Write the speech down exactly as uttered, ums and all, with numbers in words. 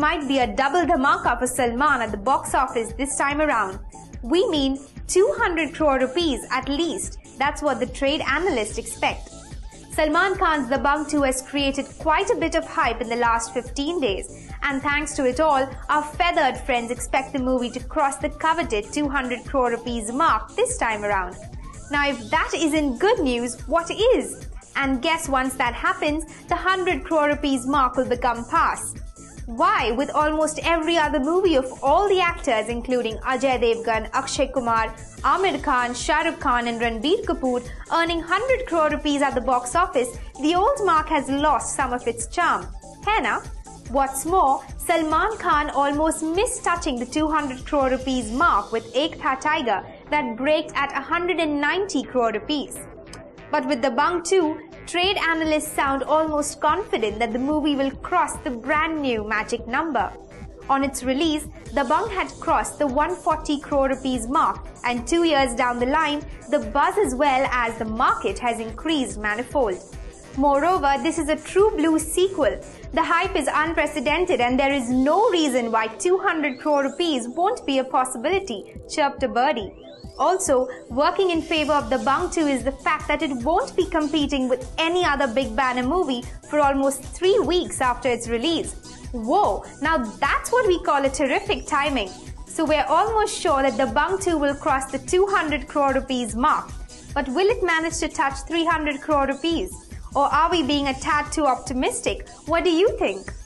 might be a double dhamaka for Salman at the box office this time around. We mean two hundred crore rupees at least, that's what the trade analysts expect. Salman Khan's Dabangg two has created quite a bit of hype in the last fifteen days, and thanks to it all, our feathered friends expect the movie to cross the coveted two hundred crore rupees mark this time around. Now if that isn't good news, what is? And guess once that happens, the one hundred crore rupees mark will become past. Why, with almost every other movie of all the actors including Ajay Devgn, Akshay Kumar, Aamir Khan, Shahrukh Khan and Ranbir Kapoor earning one hundred crore rupees at the box office, the old mark has lost some of its charm. Hai na? What's more, Salman Khan almost missed touching the two hundred crore rupees mark with Ek Tha Tiger that braked at one hundred ninety crore rupees. But with Dabangg two, trade analysts sound almost confident that the movie will cross the brand new magic number. On its release, Dabangg had crossed the one hundred forty crore rupees mark, and two years down the line, the buzz as well as the market has increased manifold. Moreover, this is a true blue sequel. The hype is unprecedented and there is no reason why two hundred crore rupees won't be a possibility, chirped a birdie. Also, working in favor of Dabangg two is the fact that it won't be competing with any other big banner movie for almost three weeks after its release. Whoa, now that's what we call a terrific timing. So we're almost sure that Dabangg two will cross the two hundred crore rupees mark. But will it manage to touch three hundred crore rupees? Or are we being a tad too optimistic? What do you think?